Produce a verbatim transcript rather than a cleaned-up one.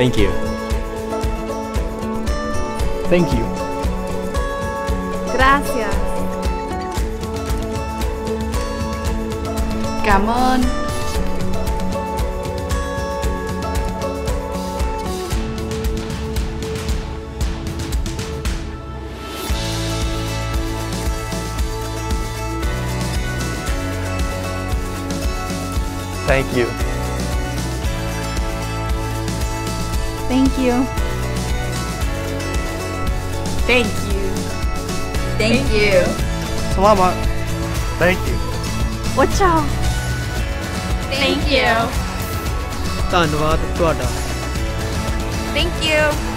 Thank you. Thank you. Gracias. Cảm ơn. Thank you. Thank you. Thank you. Thank you. Selamat. Thank you. Watch out. Thank you. Tanwad Twada. Thank you.